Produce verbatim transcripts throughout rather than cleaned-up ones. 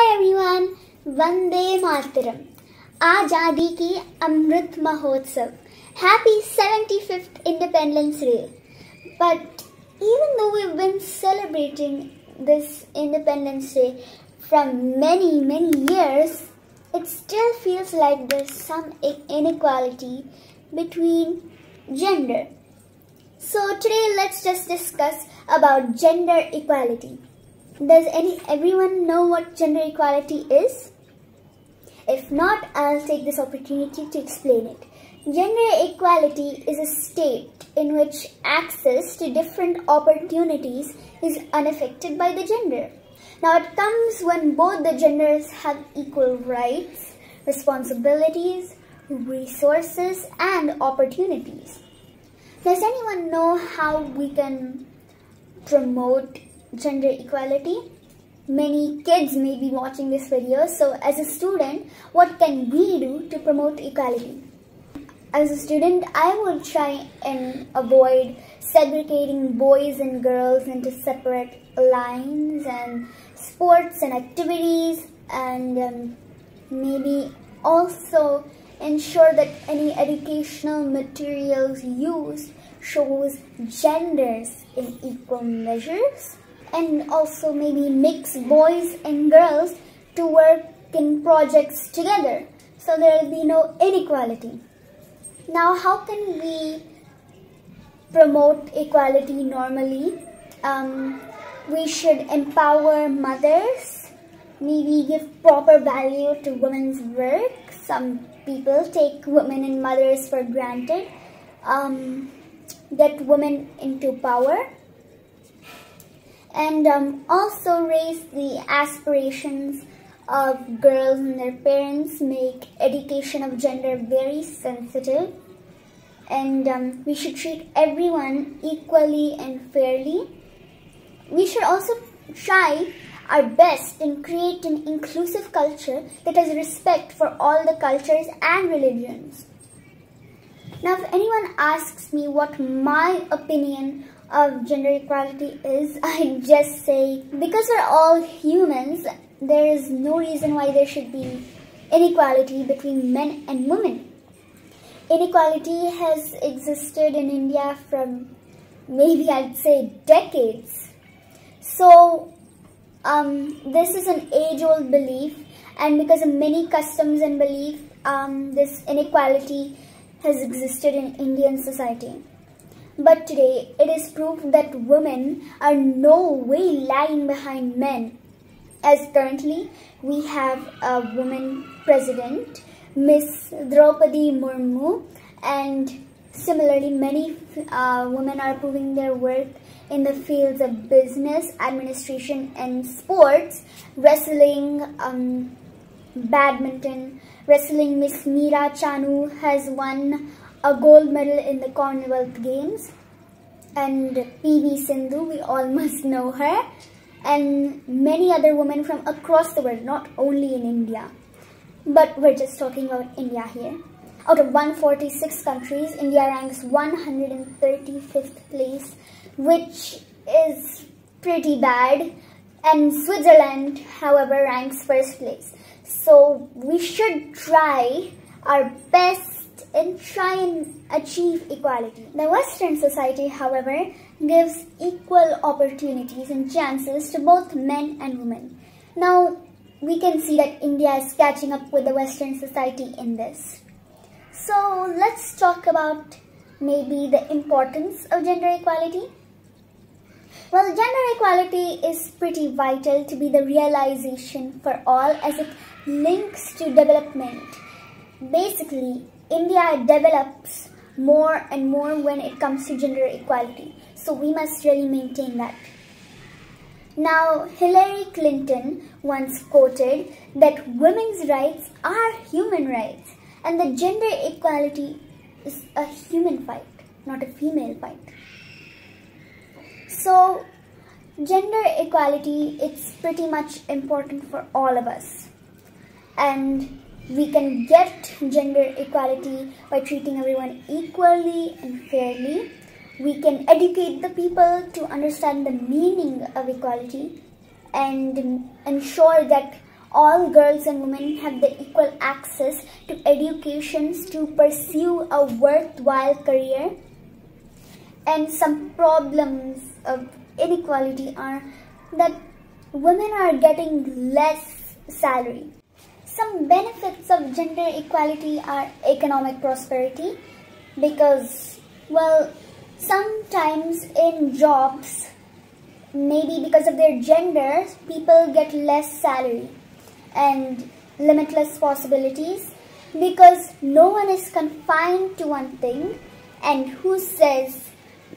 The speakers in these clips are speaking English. Hi everyone, Vande Mataram, Aazadi Ki Amrit Mahotsav. Happy seventy-fifth Independence Day. But even though we've been celebrating this Independence Day from many, many years, it still feels like there's some inequality between gender. So today let's just discuss about gender equality. Does any everyone know what gender equality is? If not, I'll take this opportunity to explain it. Gender equality is a state in which access to different opportunities is unaffected by the gender. Now, it comes when both the genders have equal rights, responsibilities, resources, and opportunities. Does anyone know how we can promote gender equality? Many kids may be watching this video, so as a student, what can we do to promote equality? As a student, I will try and avoid segregating boys and girls into separate lines and sports and activities, and um, maybe also ensure that any educational materials used shows genders in equal measures. And also maybe mix boys and girls to work in projects together, so there will be no inequality. Now, how can we promote equality normally? Um, we should empower mothers, maybe give proper value to women's work. Some people take women and mothers for granted, um, get women into power. And um, also raise the aspirations of girls and their parents, make education of gender very sensitive. And um, we should treat everyone equally and fairly. We should also try our best and create an inclusive culture that has respect for all the cultures and religions. Now, if anyone asks me what my opinion of gender equality is, I just say, because we're all humans, there is no reason why there should be inequality between men and women. Inequality has existed in India from maybe I'd say decades. So um, this is an age-old belief, and because of many customs and beliefs, um, this inequality has existed in Indian society. But today, it is proved that women are no way lagging behind men, as currently we have a woman president, Miss Draupadi Murmu, and similarly many uh, women are proving their worth in the fields of business, administration and sports, wrestling, um, badminton. Wrestling, Miss Meera Chanu has won a gold medal in the Commonwealth Games. And P V Sindhu, we all must know her. And many other women from across the world, not only in India. But we're just talking about India here. Out of one hundred forty-six countries, India ranks one hundred thirty-fifth place, which is pretty bad. And Switzerland, however, ranks first place. So we should try our best and try and achieve equality. The Western society, however, gives equal opportunities and chances to both men and women. Now, we can see that India is catching up with the Western society in this. So let's talk about maybe the importance of gender equality. Well, gender equality is pretty vital to be the realization for all, as it links to development. Basically, India develops more and more when it comes to gender equality. So we must really maintain that. Now, Hillary Clinton once quoted that women's rights are human rights and that gender equality is a human fight, not a female fight. So, gender equality, it's pretty much important for all of us. And we can get gender equality by treating everyone equally and fairly. We can educate the people to understand the meaning of equality and ensure that all girls and women have the equal access to educations to pursue a worthwhile career, and some problems of inequality are that women are getting less salary. Some benefits of gender equality are economic prosperity, because, well, sometimes in jobs, maybe because of their gender, people get less salary, and limitless possibilities, because no one is confined to one thing. And who says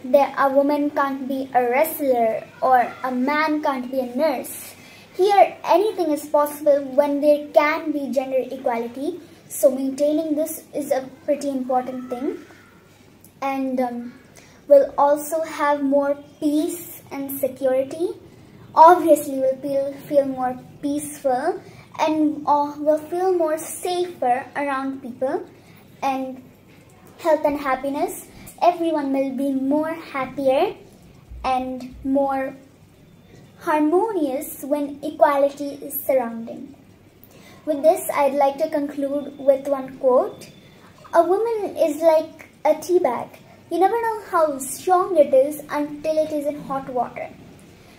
that a woman can't be a wrestler or a man can't be a nurse? Here, anything is possible when there can be gender equality. So maintaining this is a pretty important thing. And um, we'll also have more peace and security. Obviously, we'll feel, feel more peaceful, and uh, we'll feel more safer around people. And health and happiness. Everyone will be more happier and more harmonious when equality is surrounding. With this, I'd like to conclude with one quote. A woman is like a tea bag. You never know how strong it is until it is in hot water.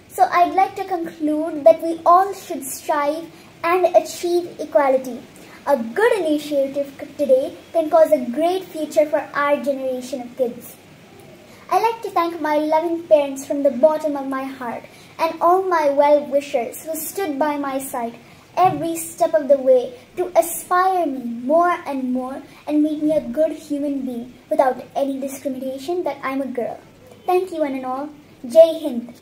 So I'd like to conclude that we all should strive and achieve equality. A good initiative today can cause a great future for our generation of kids. I'd like to thank my loving parents from the bottom of my heart, and all my well-wishers who stood by my side every step of the way to aspire me more and more and make me a good human being without any discrimination that I'm a girl. Thank you one and all. Jai Hind.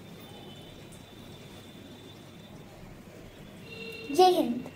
Jai Hind.